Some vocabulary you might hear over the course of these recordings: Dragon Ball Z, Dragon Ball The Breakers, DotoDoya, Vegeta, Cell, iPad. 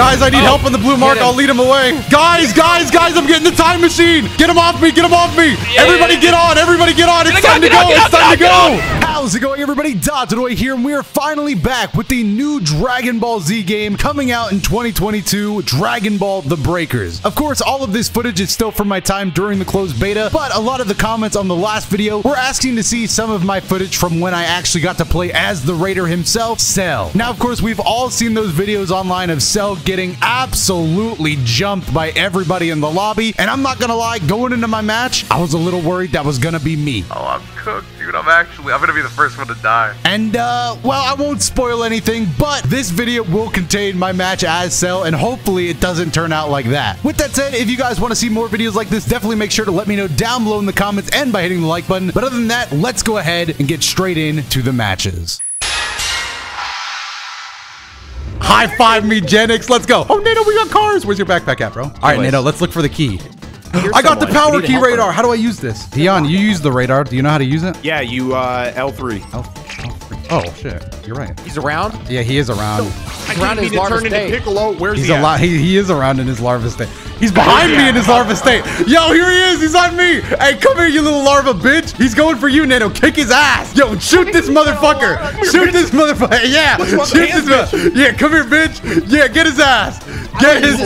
Guys, I need help on the blue mark. I'll lead him away. Guys, I'm getting the time machine. Get him off me. Yeah, everybody get on. It's time to go. How's it going, everybody? DotoDoya here, and we are finally back with the new Dragon Ball Z game coming out in 2022, Dragon Ball The Breakers. Of course, all of this footage is still from my time during the closed beta, but a lot of the comments on the last video were asking to see some of my footage from when I actually got to play as the Raider himself, Cell. Now, of course, we've all seen those videos online of Cell getting absolutely jumped by everybody in the lobby, and I'm not gonna lie, going into my match, I was a little worried that was gonna be me. Oh, I'm cooked, dude. I'm gonna be the first one to die. And well, I won't spoil anything, but this video will contain my match as Cell, and hopefully it doesn't turn out like that. With that said, if you guys want to see more videos like this, definitely make sure to let me know down below in the comments and by hitting the like button. But other than that, let's go ahead and get straight into the matches. High five me, Genix. Let's go. Oh, Nato, we got cars. Where's your backpack at, bro? All right, Nato, let's look for the key. I got the power key radar. How do I use this? Dion, you use the radar. Do you know how to use it? Yeah, you, L3. L3. Oh, shit. You're right. He's around? Yeah, he is around. I can't mean to turn into Piccolo. Where's he at? He is around in his larva state. He's behind me in his larva state. Yo, here he is. He's on me. Hey, come here, you little larva bitch. He's going for you, Nato. Kick his ass. Yo, shoot this motherfucker. Shoot this motherfucker. Yeah. Shoot this. Yeah, come here, bitch. Yeah, get his ass. Get his.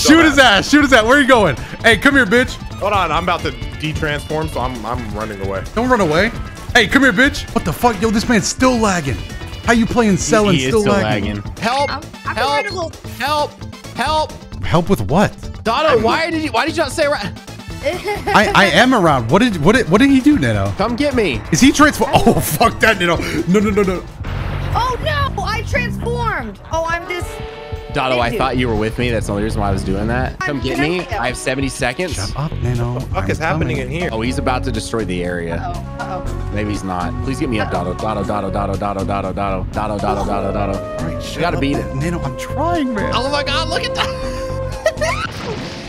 Shoot his ass. Shoot his ass. Where are you going? Hey, come here, bitch. Hold on. I'm about to de-transform, so I'm running away. Don't run away. Hey, come here, bitch. What the fuck? Yo, this man's still lagging. How you playing Cell and still lagging? Help. Help. Help. Help. Help with what? Doto, why did you not stay around? I am around. What did he do, Nato? Come get me. Is he transform? Oh, fuck that, Nato. No. Oh no, I transformed. Oh, I'm this. Doto, I thought you were with me. That's the only reason why I was doing that. Come get me. I have 70 seconds. Shut up, Nato. What the fuck is happening in here? Oh, he's about to destroy the area. Uh-oh. Maybe he's not. Please get me up, Doto. Doto. All right, shut up. You gotta beat it. Nato, I'm trying, man. Oh my God, look at that.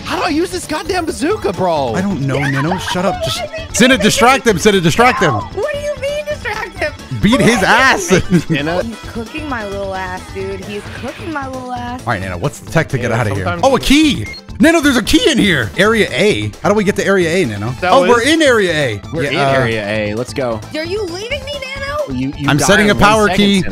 How do I use this goddamn bazooka, bro? I don't know, Nino. Shut up. Just send it, distract him. Send it, distract him. What do you mean, distract him? Beat his ass. Nino. He's cooking my little ass, dude. He's cooking my little ass. All right, Nino, what's the tech to get out of here? Oh, a key. Nino, there's a key in here. Area A. How do we get to Area A, Nino? Oh, we're in Area A. We're in Area A. Let's go. Are you leaving me, Nino? I'm setting a power key.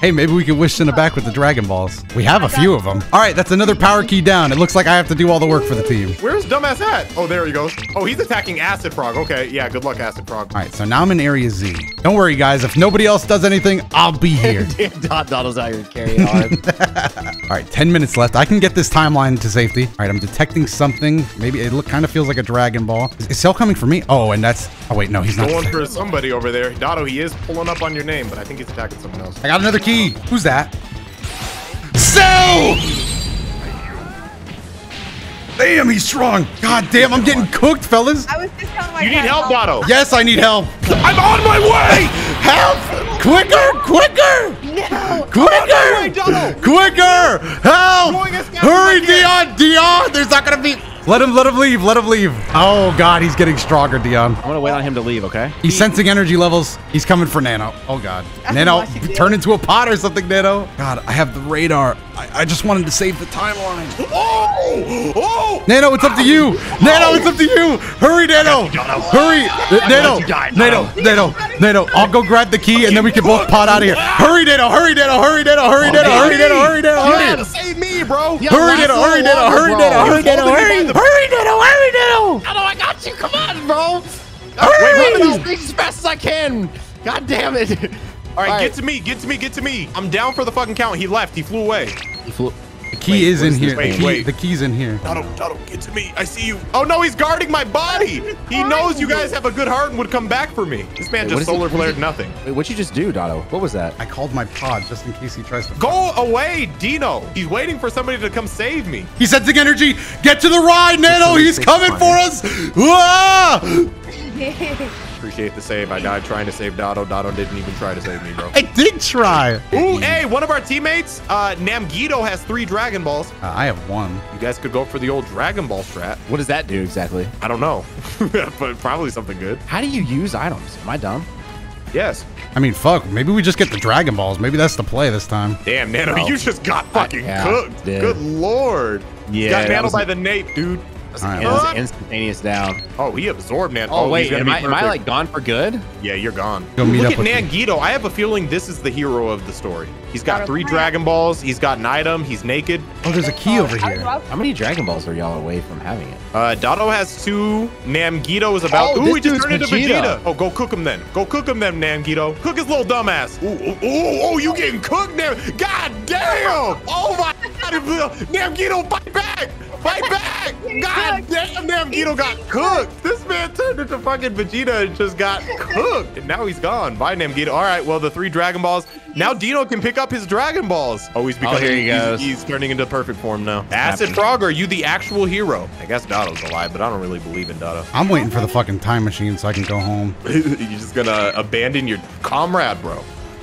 Hey, maybe we can wish Cinna back with the Dragon Balls. We have a few of them. All right, that's another power key down. It looks like I have to do all the work for the team. Where's dumbass at? Oh, there he goes. Oh, he's attacking Acid Frog. Okay, yeah, good luck, Acid Frog. All right, so now I'm in Area Z. Don't worry, guys. If nobody else does anything, I'll be here. Dottle's out here carrying on. All right, 10 minutes left. I can get this timeline to safety. All right, I'm detecting something. Maybe it kind of feels like a Dragon Ball. Is Cell coming for me? Oh, and that's... Oh, wait, no, he's not. Going for somebody over there. Dotto, he is pulling up on your name, but I think he's attacking someone else. I got another key. Who's that? Cell! Damn, he's strong. God damn, I'm getting cooked, fellas. I was just telling my You need help, Doto. Yes, I need help. I'm on my way! Help! Quicker! No! Quicker! Help! Hurry, Dion! There's not gonna be... Let him leave. Oh, God, he's getting stronger, Dion. I'm going to wait on him to leave, okay? He's sensing energy levels. He's coming for Nano. Oh, God. Nano, turn into a pot or something, Nano. God, I have the radar. I just wanted to save the timeline. Oh! Nano, it's up to you. Nano, it's up to you. Hurry, Nano. Hurry. Nano. I'll go grab the key, and then we can both pot out of here. Hurry, Nano. Save me, bro. Hurry, Nano. Doto, I got you. Come on, bro. Hurry. Run these things as fast as I can. God damn it. All right, get to me. I'm down for the fucking count. He left. He flew away. The key is in here. The key's in here. Doto, get to me. I see you. Oh, no, he's guarding my body. He knows you guys have a good heart and would come back for me. This man just solar flared nothing. Wait, what'd you just do, Doto? What was that? I called my pod just in case he tries to... Go away, Dino. He's waiting for somebody to come save me. He's sensing energy. Get to the ride, Nano. He's coming for us. Appreciate the save. I died trying to save Doto. Doto didn't even try to save me, bro. I did try. Ooh, hey, one of our teammates, Namguito, has 3 Dragon Balls. I have 1. You guys could go for the old Dragon Ball strat. What does that do exactly? I don't know, but probably something good. How do you use items? Am I dumb? Yes. I mean, fuck, maybe we just get the Dragon Balls. Maybe that's the play this time. Damn, Nano, you just got fucking cooked. Dude. Good lord. Yeah. You got Nano by the nape, dude. That was instantaneous down. Oh, he absorbed Nan. Oh, wait, am I like gone for good? Yeah, you're gone. Go meet up with Nangeto. I have a feeling this is the hero of the story. He's got 3 Dragon Balls. He's got an item. He's naked. Oh, there's a key over here. How many Dragon Balls are y'all away from having it? Dotto has 2. Nangeto is about. Ooh, he just turned into Vegeta. Oh, go cook him then. Go cook him then, Nangeto. Cook his little dumbass. Ooh, you getting cooked now? God damn! Oh my God, Nangeto, fight back! Fight back! God damn, Nangeto got cooked. This man turned into fucking Vegeta and just got cooked. And now he's gone. Bye, Nangeto. All right, well, the 3 Dragon Balls. Now Dino can pick up his Dragon Balls. Oh, he's becoming, he's turning into perfect form now. Acid Frog, are you the actual hero? I guess Dotto's alive, but I don't really believe in Dotto. I'm waiting for the fucking time machine so I can go home. You're just gonna abandon your comrade, bro.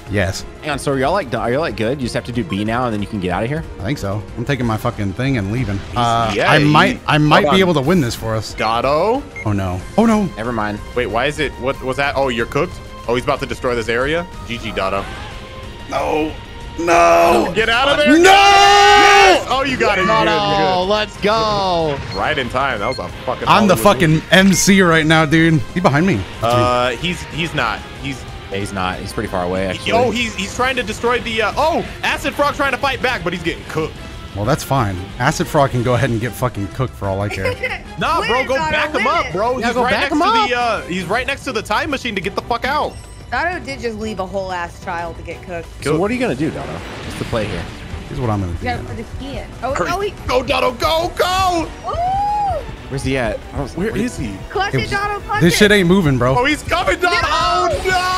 Yes. Hang on, so are y'all like good? You just have to do B now and then you can get out of here? I think so. I'm taking my fucking thing and leaving. I might be able to win this for us. Dotto? Oh no. Oh no. Never mind. Wait, why is it, what was that? Oh, you're cooked? Oh, he's about to destroy this area? GG, Dotto. No. No. Get out of there. No. Yes. Oh, you got it. No. Let's go. Right in time. That was a fucking. I'm the fucking MC right now, dude. He behind me. He's not. He's not. He's pretty far away, actually. Oh, he's trying to destroy the. Acid Frog trying to fight back, but he's getting cooked. Well, that's fine. Acid Frog can go ahead and get fucking cooked for all I care. Nah, bro, go back him up, bro. He's right next to the. He's right next to the time machine to get the fuck out. Dotto did just leave a whole ass child to get cooked. So what are you gonna do, Dotto? What's the play here? Here's what I'm gonna do. You gotta put his key in. Go, Dotto, go, go! Ooh! Where's he at? Where is he? Clutch it, Dotto, clutch it! This shit ain't moving, bro. Oh, he's coming, Dotto! Oh, no!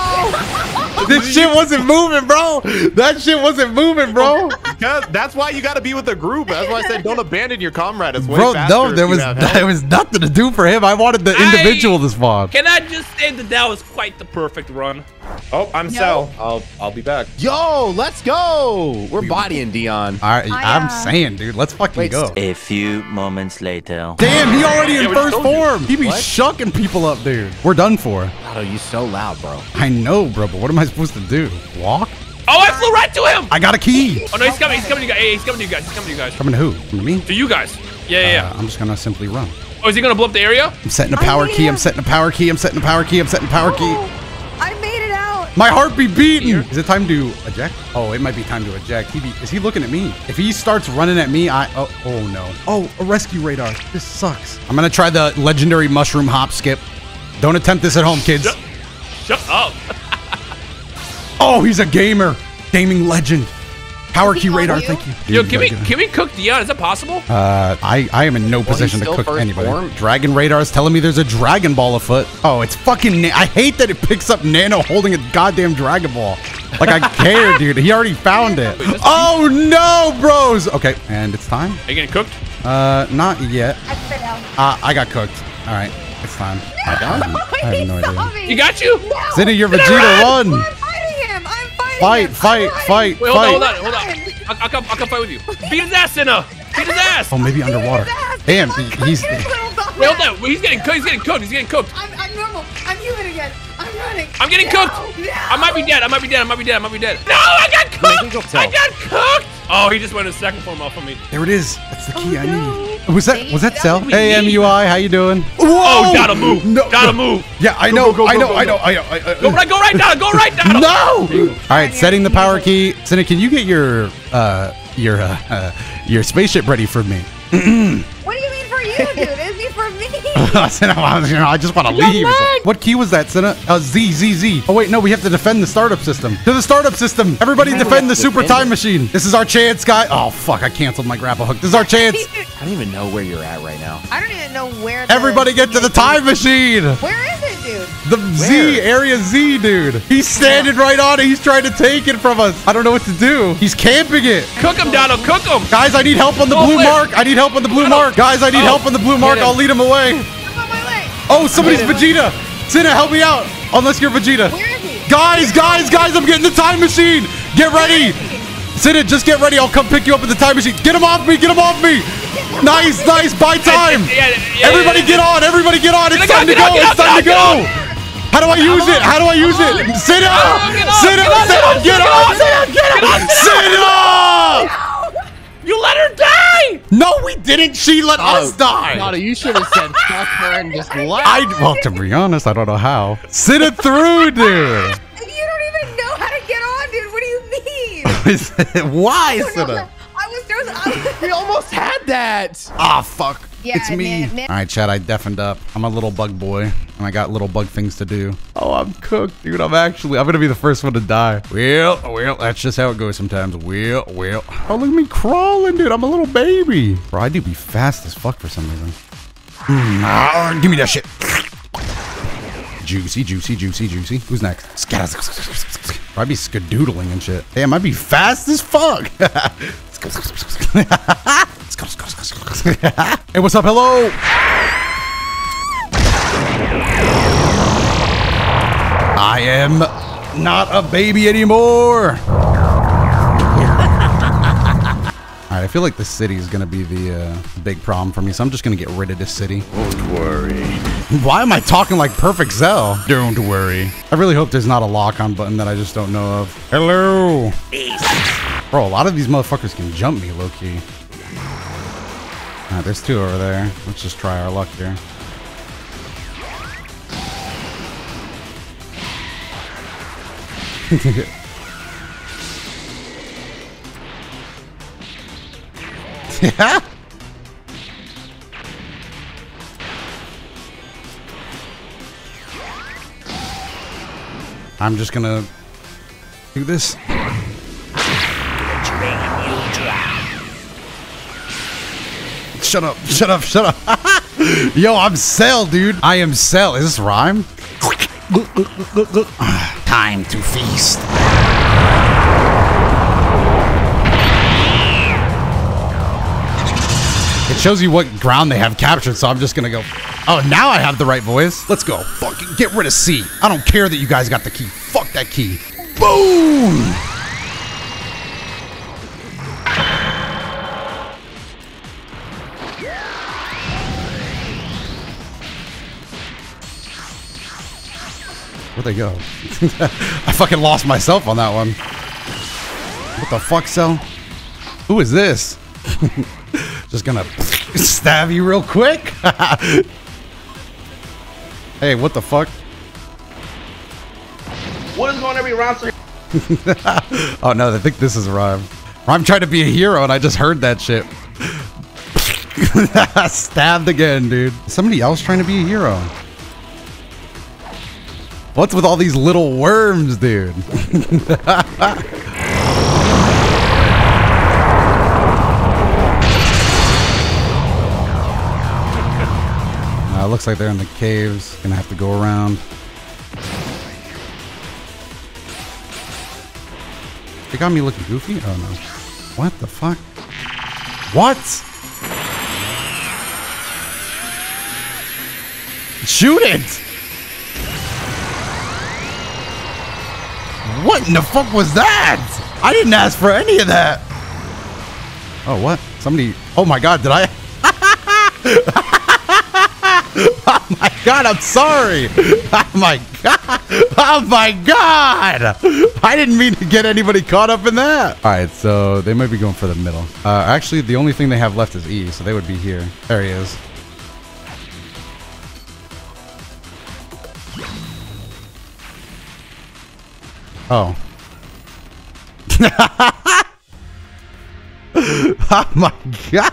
This shit wasn't moving, bro! That shit wasn't moving, bro! That's why you gotta be with a group. That's why I said don't abandon your comrade. It's way faster. Bro, no, there was nothing to do for him. I wanted the individual this vlog. Can I just say that was quite the perfect run? Oh, I'm Cell. I'll be back. Yo, let's go. We're bodying Dion. All right, I'm saying, dude, let's fucking go. A few moments later. Damn, he already in first form. He be shucking people up, dude. We're done for. Oh, you so loud, bro. I know, bro, but what am I supposed to do? Walk? Oh, I flew right to him. I got a key. Oh, no, he's coming. He's coming to you guys. Hey, he's coming to you guys. He's coming to you guys. Coming to who? Coming to me? To you guys. Yeah. I'm just going to simply run. Oh, is he going to blow up the area? I'm setting a power key. I'm setting a power key. I'm setting a power key. I'm setting a power key. I made it out. My heart be beating. Is it time to eject? Oh, it might be time to eject. Is he looking at me? If he starts running at me, oh no. Oh, a rescue radar. This sucks. I'm going to try the legendary mushroom hop skip. Don't attempt this at home, kids. Shut up. Oh, he's a gamer. Gaming legend. Power key radar, thank you. Dude, yo, can we cook Dion? Is that possible? I am in no position to cook anybody. Dragon radar is telling me there's a Dragon Ball afoot. Oh, it's fucking. I hate that it picks up Nano holding a goddamn Dragon Ball. Like I care, dude. He already found it. Oh no, bros. Okay, and it's time. Are you getting cooked? Not yet. I got cooked. All right, it's time. I have no idea. He got you. Zinni, you're Vegeta. Run. Fight. Wait, hold on. I'll come fight with you. Beat his ass, Senna. Beat his ass. Oh, maybe underwater. Damn, he's... Wait, hold on. He's getting cooked. He's getting cooked. I'm normal. I'm human again. I'm running. I'm getting cooked. No. I might be dead. No, I got cooked. Oh, he just went a second form off of me. There it is. That's the key I need. Was that Cell? Hey, MUI, how you doing? Whoa. Oh, Dotto, move. No, Dotto, move. Yeah, I know. Go right, Dotto. Go right, Dotto. No. All right, setting the power key. Senna, can you get your spaceship ready for me? What do you mean for you, dude? It'd be for me. Senna, I just want to leave. What key was that, Senna? Z. Oh, wait, no, we have to defend the startup system. To the startup system. Everybody defend the super time machine. This is our chance, guys. Oh, fuck, I canceled my grapple hook. This is our chance. I don't even know where you're at right now. I don't even know where. Everybody get to the time machine. Where is it, dude? Area Z, dude. He's standing right on it. He's trying to take it from us. I don't know what to do. He's camping it. Cook him, Dotto. Cook him. Guys, I need help on the blue mark. Guys, I need help on the blue mark. I'll lead him away. I'm on my way. Oh, somebody's Vegeta. Senna, help me out. Unless you're Vegeta. Where is he? Guys, I'm getting the time machine. Get ready. Senna, just get ready. I'll come pick you up at the time machine. Get him off me. Nice. Buy time. Everybody get on. It's time to go. How do I use it? How do I use it? Sit up! Sit up! Sit up! Get up! Sit up! Get up! Sit up! You let her die! No, we didn't. She let us die. No, you should have said fuck her and just left. Well, to be honest, I don't know how. Sit it through, dude. You don't even know how to get on, dude. What do you mean? Why sit up? We almost had that. Ah, fuck. Yeah, it's me. Man. All right, Chad, I deafened up. I'm a little bug boy, and I got little bug things to do. Oh, I'm cooked, dude. I'm going to be the first one to die. Well, that's just how it goes sometimes. Well. Oh, look at me crawling, dude. I'm a little baby. Bro, I do be fast as fuck for some reason. Give me that shit. Juicy, juicy, juicy, juicy. Who's next? I'd be skadoodling and shit. Damn, I'd be fast as fuck. Hey, what's up? Hello. I am not a baby anymore. All right, I feel like this city is gonna be the big problem for me, so I'm just gonna get rid of this city. Don't worry. Why am I talking like Perfect Cell? Don't worry. I really hope there's not a lock-on button that I just don't know of. Hello. Bro, a lot of these motherfuckers can jump me, low-key. Alright, there's two over there. Let's just try our luck here. Yeah? I'm just gonna do this. Shut up, shut up, shut up. Yo, I'm Cell, dude. I am Cell. Is this rhyme? Time to feast. It shows you what ground they have captured, so I'm just gonna go. Oh, now I have the right voice. Let's go. Fuck it. Get rid of C. I don't care that you guys got the key. Fuck that key. Boom! Where'd they go? I fucking lost myself on that one. What the fuck, Cell? Who is this? Just gonna stab you real quick? Hey, what the fuck? What is going on every round? Oh no, I think this is a rhyme. I'm trying to be a hero and I just heard that shit. Stabbed again, dude. Somebody else trying to be a hero. What's with all these little worms, dude? Looks like they're in the caves. Gonna have to go around. They got me looking goofy? Oh no. What the fuck? What? Shoot it! What in the fuck was that? I didn't ask for any of that. Oh, what? Somebody. Oh my god, did I? Oh my god, I'm sorry. Oh my god. Oh my god. I didn't mean to get anybody caught up in that. All right, so they might be going for the middle. Actually, the only thing they have left is E, so they would be here. There he is. Oh. Oh my god.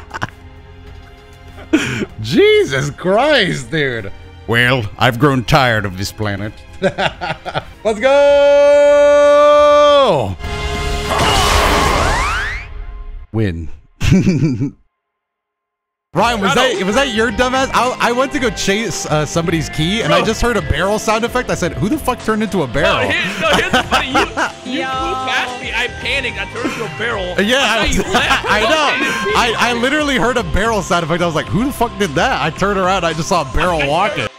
Jesus Christ, dude. Well, I've grown tired of this planet. Let's go! Win. Ryan, was that your dumbass? I went to go chase somebody's key, and bro. I just heard a barrel sound effect. I said, "Who the fuck turned into a barrel?" No, here's the funny. You flew past me. I panicked. I turned into a barrel. Yeah, I know. I literally heard a barrel sound effect. I was like, "Who the fuck did that?" I turned around. I just saw a barrel walking.